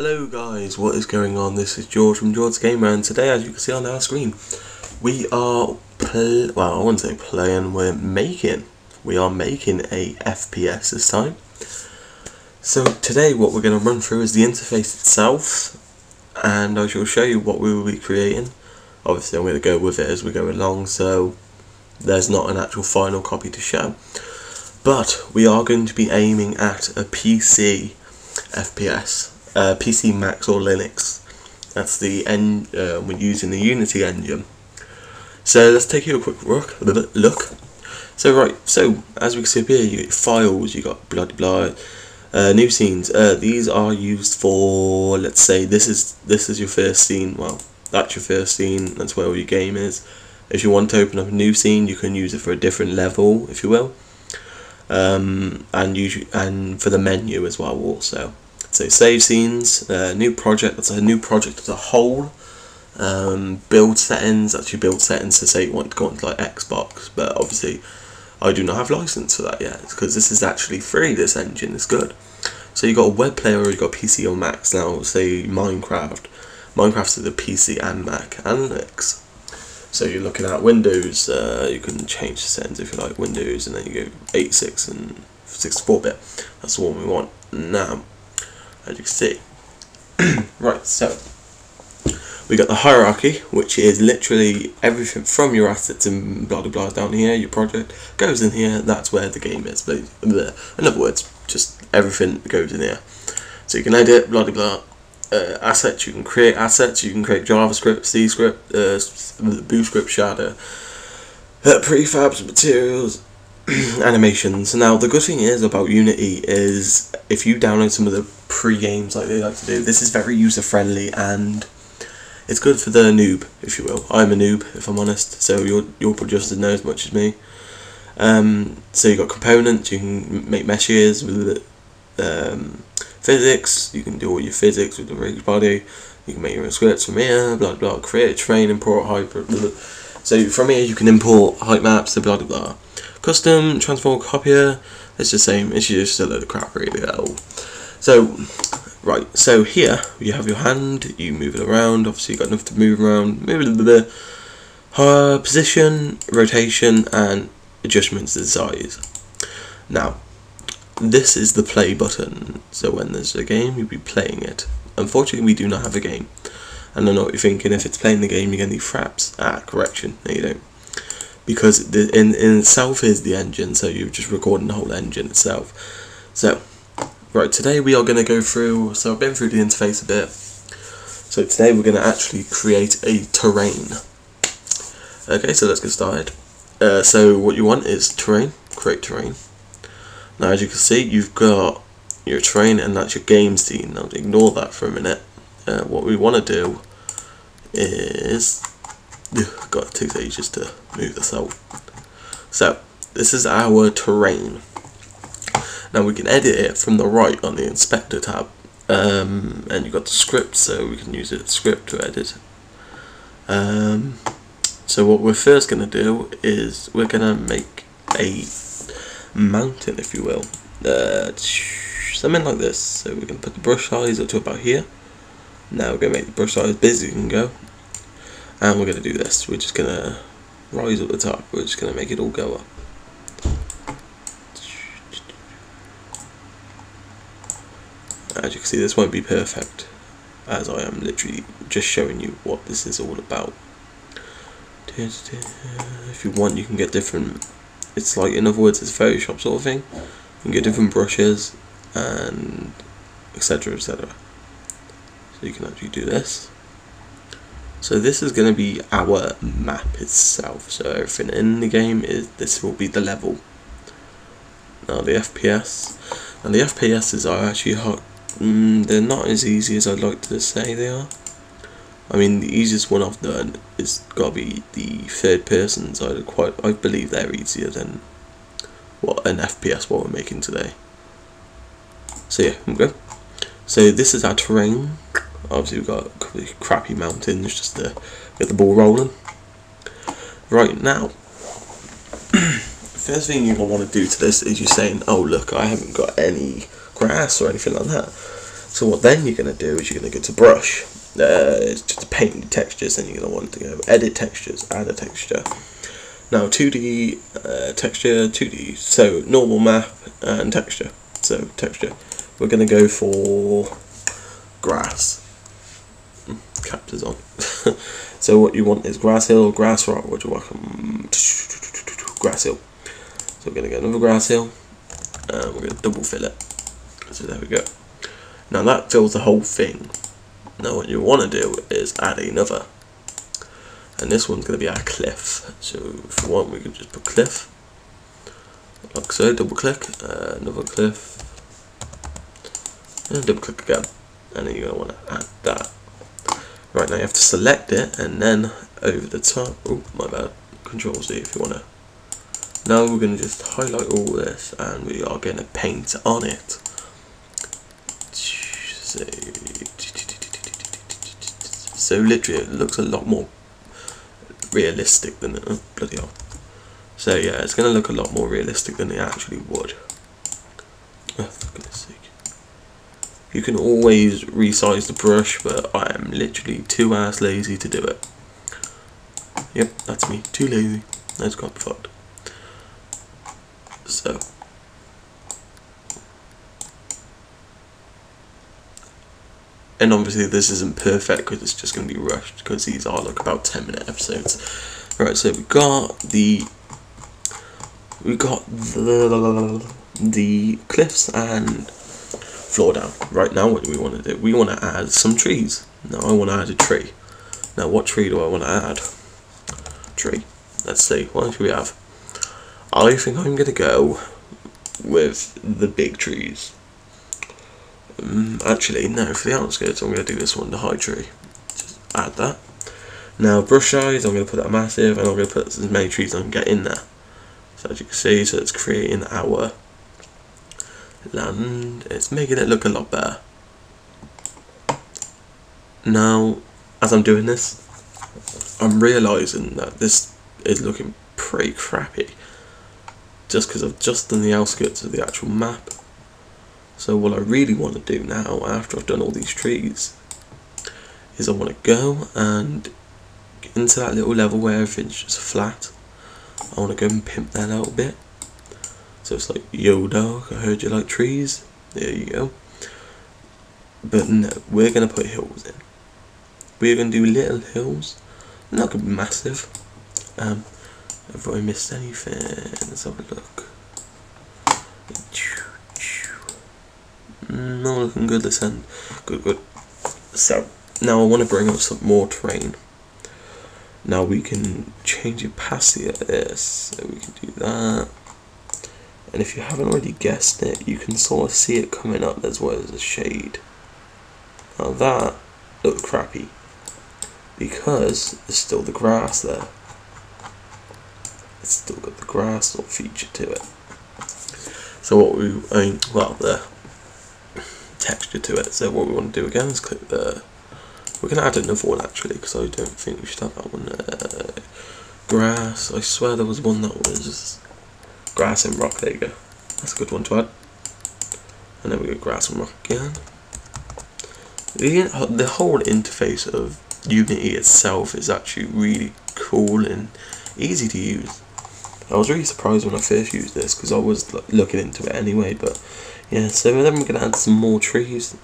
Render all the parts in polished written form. Hello guys, what is going on? This is George from George's Gamer, and today, as you can see on our screen, we are making a FPS this time. So today what we're going to run through is the interface itself, and I shall show you what we will be creating. Obviously I'm going to go with it as we go along, so there's not an actual final copy to show, but we are going to be aiming at a PC FPS. PC, Macs or Linux. That's the end. We're using the Unity engine. So let's take you a quick look. So as we can see up here, you get files, you got blah blah, new scenes. These are used for, let's say, this is your first scene. Well, that's your first scene. That's where all your game is. If you want to open up a new scene, you can use it for a different level, if you will, and for the menu as well also. So save scenes, new project, that's a new project as a whole, build settings, that's your build settings to say you want to go into like Xbox, but obviously I do not have license for that yet, because this is actually free, this engine is good. So you've got a web player or you've got PC or Macs now, say Minecraft. Minecraft's the PC and Mac and Linux. So you're looking at Windows, you can change the settings if you like Windows, and then you go 86 and 64-bit, that's the one we want now. As you can see. Right, so we got the hierarchy, which is literally everything from your assets and blah blah blah down here, your project goes in here, that's where the game is. But in other words, just everything goes in here. So you can edit, blah blah blah, assets, you can create assets, you can create JavaScript, C script, Booscript, shader, prefabs, materials, animations. Now the good thing is about Unity is if you download some of the pre-games like they like to do, this is very user friendly and it's good for the noob, if you will. I'm a noob, if I'm honest, so you'll probably just know as much as me. So you got components, you can make meshes with physics, you can do all your physics with the rig body, you can make your own scripts from here, blah blah, create, train, import, hyper, blah, blah. So from here you can import height maps, blah blah blah. Custom, transform, copier, it's the same, it's just a load of crap really at all. So, right, so here you have your hand, you move it around, obviously you've got enough to move around, move it a little bit, position, rotation and adjustments to the size. Now, this is the play button, so when there's a game you'll be playing it. Unfortunately we do not have a game, and I know what you're thinking, if it's playing the game you're going to need fraps. Ah, correction, no you don't. Because in itself is the engine, so you're just recording the whole engine itself. So, right, today we are going to go through, so I've been through the interface a bit. So today we're going to actually create a terrain. Okay, so let's get started. So what you want is terrain, create terrain. Now as you can see, you've got your terrain and that's your game scene. Now ignore that for a minute. What we want to do is... God, it takes ages to move this out. So, this is our terrain. Now we can edit it from the right on the inspector tab. And you've got the script, so we can use it script to edit. So what we're first going to do is we're going to make a mountain, if you will. Something like this. So we can put the brush size up to about here. Now we're going to make the brush size as big as you can go. And we're going to do this, we're just going to rise up the top, we're just going to make it all go up. As you can see, this won't be perfect, as I am literally just showing you what this is all about. If you want, you can get different, it's like, in other words, it's Photoshop sort of thing. You can get different brushes, and etc, etc. So you can actually do this. So this is going to be our map itself, so everything in the game is, this will be the level. Now the FPS, and the FPSs are actually hot, they're not as easy as I'd like to say they are. I mean the easiest one I've done is got to be the third person, so I believe they're easier than what an FPS what we're making today. So yeah, I'm good. So this is our terrain. Obviously we've got a couple of crappy mountains just to get the ball rolling. Right now, first thing you're going to want to do to this is you're saying, oh look, I haven't got any grass or anything like that. So what then you're going to do is you're going to go to brush. It's just to paint the textures. Then you're going to want to go edit textures, add a texture. Now 2D texture, 2D, so normal map and texture. So texture, we're going to go for grass. Captures on. So what you want is grass hill, grass rock. What do you want? Grass hill. So we're going to get another grass hill. And we're going to double fill it. So there we go. Now that fills the whole thing. Now what you want to do is add another. And this one's going to be our cliff. So if you want, we can just put cliff. Like so, double click, another cliff. And double click again. And then you're going to want to add that. Right, now you have to select it and then over the top. Oh, my bad. Control Z if you want to. Now we're going to just highlight all this and we are going to paint on it. So literally it looks a lot more realistic than it, oh, bloody hell. So yeah, it's going to look a lot more realistic than it actually would. Oh, for goodness sake. You can always resize the brush, but I am literally too ass lazy to do it. Yep, that's me. Too lazy. That's got fucked. So. And obviously this isn't perfect because it's just going to be rushed because these are like about 10-minute episodes. Right, so we got the cliffs and floor down. Right now what do we want to do? We want to add some trees. Now I want to add a tree. Now what tree do I want to add? Tree. Let's see, what should we have? I think I'm going to go with the big trees. Actually no, for the outskirts I'm going to do this one, the high tree. Just add that. Now brush size, I'm going to put that massive and I'm going to put as many trees as I can get in there. So as you can see, so it's creating our land, it's making it look a lot better. Now, as I'm doing this, I'm realising that this is looking pretty crappy just because I've just done the outskirts of the actual map. So what I really want to do now, after I've done all these trees, is I want to go and get into that little level where everything's just flat. I want to go and pimp that out a bit. So it's like, yo dog, I heard you like trees, there you go. But no, we're going to put hills in. We're going to do little hills, not going to be massive. Have I missed anything? Let's have a look. Not looking good this end. Good, good. So, now I want to bring up some more terrain. Now we can change it past this, so we can do that. And if you haven't already guessed it, you can sort of see it coming up as well as a shade. Now that looked crappy because there's still the grass there. It's still got the grass sort of feature to it. So what we, well, the texture to it. So what we want to do again is click the. We're going to add another one actually because I don't think we should have that one. Grass. I swear there was one that was. Grass and rock, there you go. That's a good one to add. And then we go grass and rock again. The whole interface of Unity itself is actually really cool and easy to use. I was really surprised when I first used this because I was looking into it anyway, but yeah, so then we're going to add some more trees.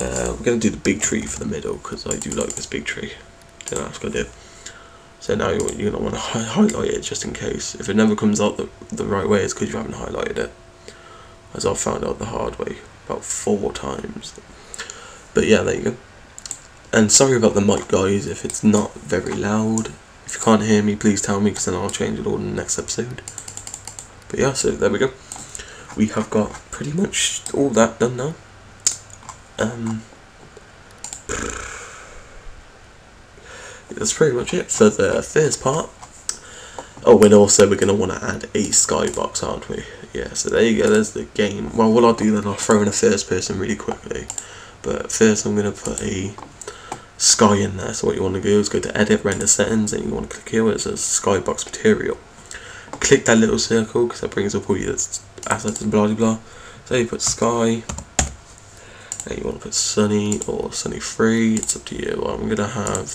We're going to do the big tree for the middle because I do like this big tree. Don't ask, I do. So now you're going to want to highlight it just in case. If it never comes out the right way, it's because you haven't highlighted it. As I've found out the hard way about 4 times. But yeah, there you go. And sorry about the mic, guys, if it's not very loud. If you can't hear me, please tell me because then I'll change it all in the next episode. But yeah, so there we go. We have got pretty much all that done now. That's pretty much it for the first part. Oh, and also we're going to want to add a skybox, aren't we? Yeah, so there you go, there's the game. Well, what I'll do then, I'll throw in a first person really quickly. But first I'm going to put a sky in there. So what you want to do is go to edit, render settings, and you want to click here where it says skybox material. Click that little circle because that brings up all your assets and blah blah blah. So you put sky, Now you want to put sunny or sunny free, it's up to you. I'm going to have,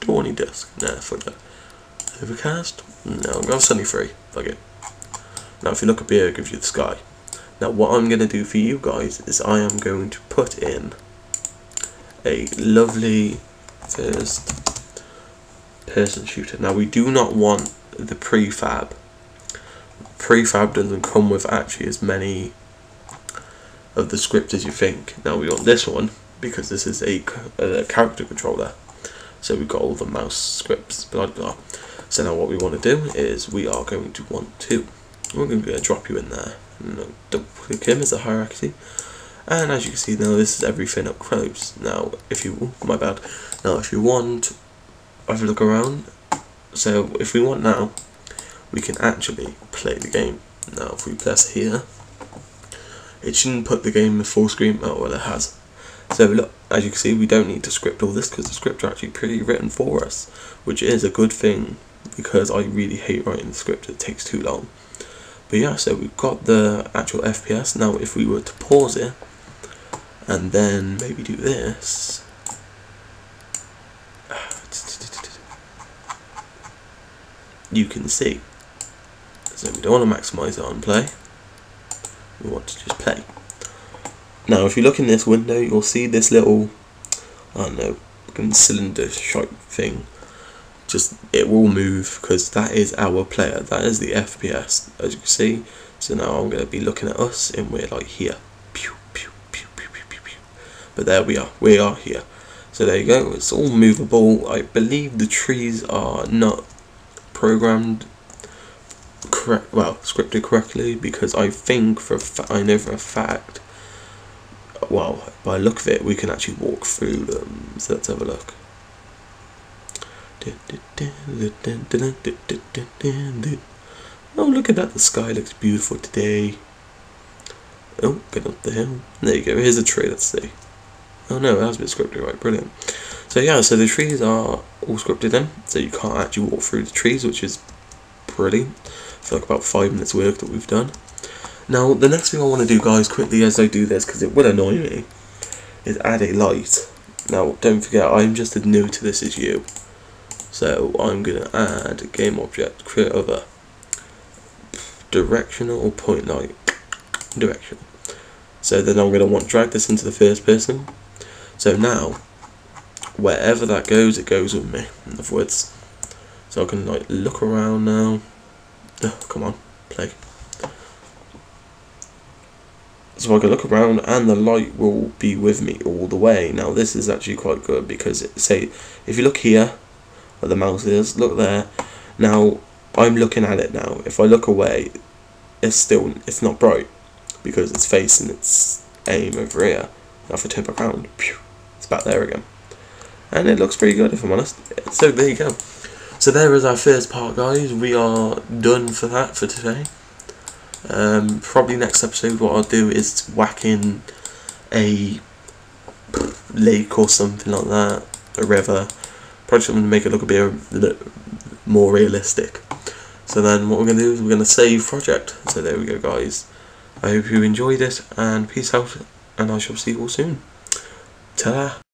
do I want any disk? Nah, fuck that. Overcast? No, I'm going to have sunny free, fuck it. Now if you look up here, it gives you the sky. Now what I'm going to do for you guys is I am going to put in a lovely first person shooter. Now we do not want the prefab. Prefab doesn't come with actually as many of the script as you think. Now we got this one because this is a character controller, so we've got all the mouse scripts, blah blah. So now what we want to do is we are going to want to, we're going to drop you in there, and don't click him as a hierarchy. And as you can see now, this is everything up close. Now if you, oh, my bad, now if you want, have a look around. So if we want now, we can actually play the game. Now if we press here, it shouldn't put the game in full screen. Oh well, it has. So look, as you can see, we don't need to script all this because the scripts are actually pretty written for us, which is a good thing because I really hate writing the script, it takes too long. But yeah, so we've got the actual FPS. Now if we were to pause it and then maybe do this, you can see, so we don't want to maximize it on play, we want to just play. Now if you look in this window, you'll see this little, I don't know, cylinder shape thing, just it will move because that is our player, that is the FPS, as you can see. So now I'm going to be looking at us and we're like here, pew, pew, pew, pew, pew, pew, pew. But there we are here. So there you go, it's all movable. I believe the trees are not programmed correct, well, scripted correctly, because I think for a I know for a fact, well, by the look of it, we can actually walk through them. So let's have a look. Oh, look at that, the sky looks beautiful today. Oh, get up the hill. There you go, here's a tree, let's see. Oh no, that was a bit scripted, right, brilliant. So yeah, so the trees are all scripted in, so you can't actually walk through the trees, which is brilliant. For like about 5 minutes work that we've done. Now the next thing I want to do, guys, quickly as I do this, because it will annoy me, is add a light. Now don't forget, I'm just as new to this as you, so I'm going to add game object, create other, directional or point light, directional. So then I'm going to want to drag this into the first person. So now, wherever that goes, it goes with me, in other words. So I can like look around now. Oh, come on, play. So I can look around and the light will be with me all the way. Now this is actually quite good because it, say if you look here where the mouse is, look there. Now I'm looking at it now. If I look away, it's still, it's not bright because it's facing its aim over here. Now if I turn back around, pew, it's back there again. And it looks pretty good, if I'm honest. So there you go. So there is our first part, guys. We are done for that for today. Probably next episode what I'll do is whack in a lake or something like that, a river. Probably something to make it look a bit more realistic. So then what we're going to do is we're going to save project. So there we go, guys. I hope you enjoyed it, and peace out, and I shall see you all soon. Ta-da!